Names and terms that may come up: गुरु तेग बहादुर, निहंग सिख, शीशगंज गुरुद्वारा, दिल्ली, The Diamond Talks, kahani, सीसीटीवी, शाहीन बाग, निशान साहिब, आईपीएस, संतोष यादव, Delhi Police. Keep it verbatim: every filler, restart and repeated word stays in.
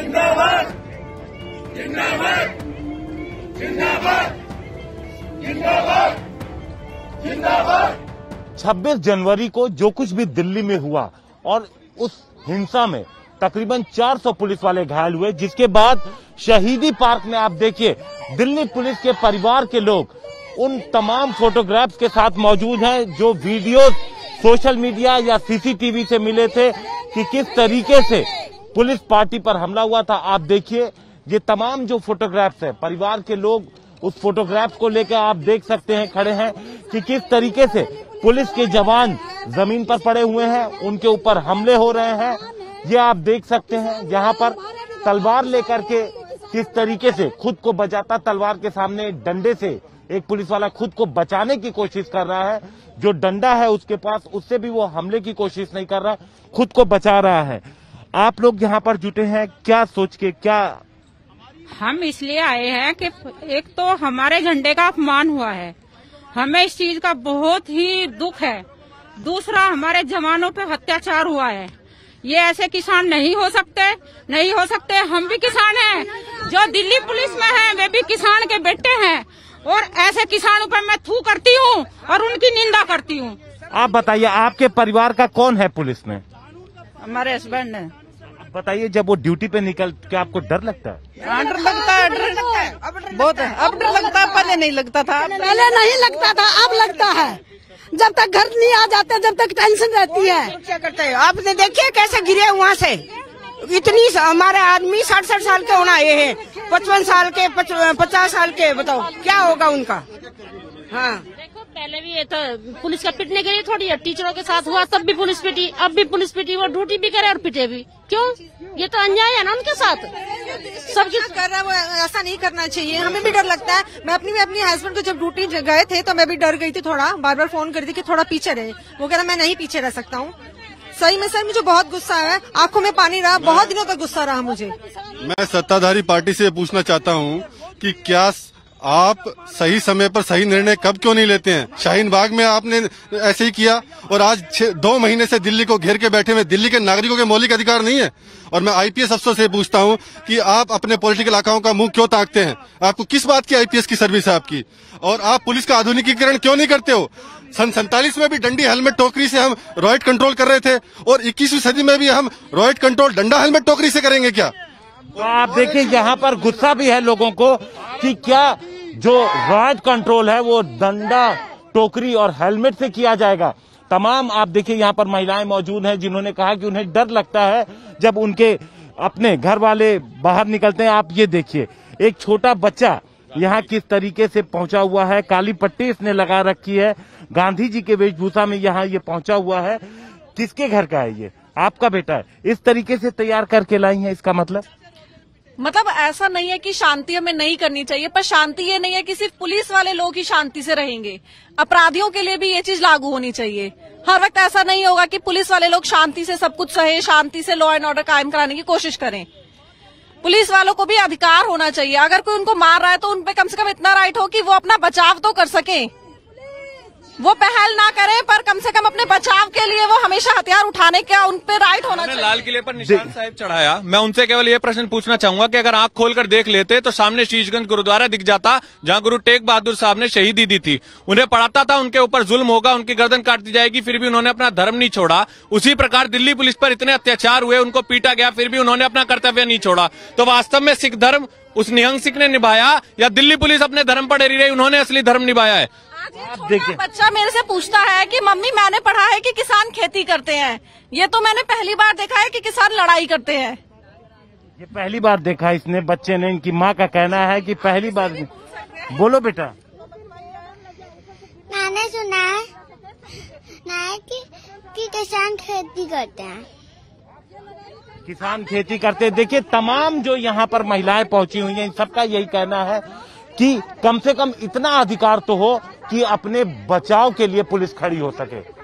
जिंदाबाद जिंदाबाद जिंदाबाद जिंदाबाद जिंदाबाद। छब्बीस जनवरी को जो कुछ भी दिल्ली में हुआ और उस हिंसा में तकरीबन चार सौ पुलिस वाले घायल हुए, जिसके बाद शहीदी पार्क में आप देखिए दिल्ली पुलिस के परिवार के लोग उन तमाम फोटोग्राफ्स के साथ मौजूद हैं जो वीडियोस सोशल मीडिया या सीसीटीवी से मिले थे कि किस तरीके से पुलिस पार्टी पर हमला हुआ था। आप देखिए ये तमाम जो फोटोग्राफ्स हैं, परिवार के लोग उस फोटोग्राफ्स को लेकर आप देख सकते हैं खड़े हैं कि किस तरीके से पुलिस के जवान जमीन पर पड़े हुए हैं, उनके ऊपर हमले हो रहे हैं। ये आप देख सकते हैं यहाँ पर तलवार लेकर के किस तरीके से खुद को बचाता, तलवार के सामने डंडे से एक पुलिस वाला खुद को बचाने की कोशिश कर रहा है, जो डंडा है उसके पास उससे भी वो हमले की कोशिश नहीं कर रहा, खुद को बचा रहा है। आप लोग यहाँ पर जुटे हैं क्या सोच के? क्या हम इसलिए आए हैं कि एक तो हमारे झंडे का अपमान हुआ है, हमें इस चीज का बहुत ही दुख है। दूसरा हमारे जवानों पे अत्याचार हुआ है, ये ऐसे किसान नहीं हो सकते, नहीं हो सकते। हम भी किसान हैं, जो दिल्ली पुलिस में हैं वे भी किसान के बेटे हैं और ऐसे किसानों पर मैं थू करती हूँ और उनकी निंदा करती हूँ। आप बताइए आपके परिवार का कौन है पुलिस में? हमारे हस्बैंड है। बताइए जब वो ड्यूटी पे निकल के आपको डर लगता है? डर लगता है, डर लगता है, बहुत है। अब डर लगता है, पहले नहीं लगता था। पहले नहीं लगता था, अब लगता है। जब तक घर नहीं आ जाते जब तक टेंशन रहती है। क्या करते हैं? आपने देखिए कैसे गिरे वहाँ से, इतनी हमारे आदमी साठ साठ साल के होना, ये है पचपन साल के, पचास साल के, बताओ क्या होगा उनका। हाँ देखो पहले भी ये तो पुलिस का पिटने के लिए थोड़ी है, टीचरों के साथ हुआ तब भी पुलिस पिटी, अब भी पुलिस पिटी, वो ड्यूटी भी करे और पिटे भी, क्यों? ये तो अन्याय है ना उनके साथ। सब कुछ कर रहा है वो, ऐसा नहीं करना चाहिए। हमें भी डर लगता है, मैं अपनी भी अपने हस्बैंड को जब ड्यूटी गए थे तो मैं भी डर गई थी थोड़ा, बार बार फोन करती कि थोड़ा पीछे रहे, वो कह रहा मैं नहीं पीछे रह सकता हूँ। सही में सर मुझे बहुत गुस्सा है, आंखों में पानी रहा, बहुत दिनों का गुस्सा रहा मुझे। मैं सत्ताधारी पार्टी से पूछना चाहता हूँ कि क्या आप सही समय पर सही निर्णय कब क्यों नहीं लेते हैं? शाहीन बाग में आपने ऐसे ही किया और आज दो महीने से दिल्ली को घेर के बैठे हुए, दिल्ली के नागरिकों के मौलिक अधिकार नहीं है। और मैं आईपीएस अफसर से पूछता हूं कि आप अपने पॉलिटिकल आकाओं का मुंह क्यों ताकते हैं? आपको किस बात की आईपीएस की सर्विस है आपकी? और आप पुलिस का आधुनिकीकरण क्यों नहीं करते हो? सन सैंतालीस में भी डंडी हेलमेट टोकरी से हम रॉयट कंट्रोल कर रहे थे और इक्कीसवीं सदी में भी हम रॉयट कंट्रोल डंडा हेलमेट टोकरी से करेंगे क्या? तो आप देखिए यहाँ पर गुस्सा भी है लोगों को कि क्या जो रॉयट कंट्रोल है वो डंडा टोकरी और हेलमेट से किया जाएगा। तमाम आप देखिए यहाँ पर महिलाएं मौजूद हैं जिन्होंने कहा कि उन्हें डर लगता है जब उनके अपने घर वाले बाहर निकलते हैं। आप ये देखिए एक छोटा बच्चा यहाँ किस तरीके से पहुंचा हुआ है, काली पट्टी इसने लगा रखी है, गांधी जी के वेशभूषा में यहाँ ये पहुंचा हुआ है। किसके घर का है ये? आपका बेटा है। इस तरीके से तैयार करके लाई है, इसका मतलब मतलब ऐसा नहीं है कि शांति हमें नहीं करनी चाहिए, पर शांति ये नहीं है कि सिर्फ पुलिस वाले लोग ही शांति से रहेंगे, अपराधियों के लिए भी ये चीज लागू होनी चाहिए। हर वक्त ऐसा नहीं होगा कि पुलिस वाले लोग शांति से सब कुछ सहे, शांति से लॉ एंड ऑर्डर कायम कराने की कोशिश करें। पुलिस वालों को भी अधिकार होना चाहिए, अगर कोई उनको मार रहा है तो उनपे कम से कम इतना राइट हो कि वो अपना बचाव तो कर सके, वो पहल ना करें पर कम से कम अपने बचाव के लिए वो हमेशा हथियार उठाने का उन पे राइट होना चाहिए। लाल किले पर निशान साहिब चढ़ाया, मैं उनसे केवल ये प्रश्न पूछना चाहूंगा कि अगर आंख खोलकर देख लेते तो सामने शीशगंज गुरुद्वारा दिख जाता जहां गुरु तेग बहादुर साहब ने शहीदी दी थी, उन्हें पढ़ाता था, उनके ऊपर जुल्म होगा, उनकी गर्दन काट दी जाएगी, फिर भी उन्होंने अपना धर्म नहीं छोड़ा। उसी प्रकार दिल्ली पुलिस पर इतने अत्याचार हुए, उनको पीटा गया, फिर भी उन्होंने अपना कर्तव्य नहीं छोड़ा। तो वास्तव में सिख धर्म उस निहंग सिख ने निभाया या दिल्ली पुलिस अपने धर्म पर अड़ी रही? उन्होंने असली धर्म निभाया है। देखिए बच्चा मेरे से पूछता है कि मम्मी मैंने पढ़ा है कि किसान खेती करते हैं, ये तो मैंने पहली बार देखा है कि किसान लड़ाई करते हैं, ये पहली बार देखा है इसने, बच्चे ने। इनकी माँ का कहना है कि पहली बार। बोलो बेटा। मैंने सुना है, है कि, कि किसान खेती करते हैं, किसान खेती करते हैं। देखिए तमाम जो यहाँ पर महिलाएं पहुँची हुई है, इन सबका यही कहना है कि कम से कम इतना अधिकार तो हो कि अपने बचाव के लिए पुलिस खड़ी हो सके।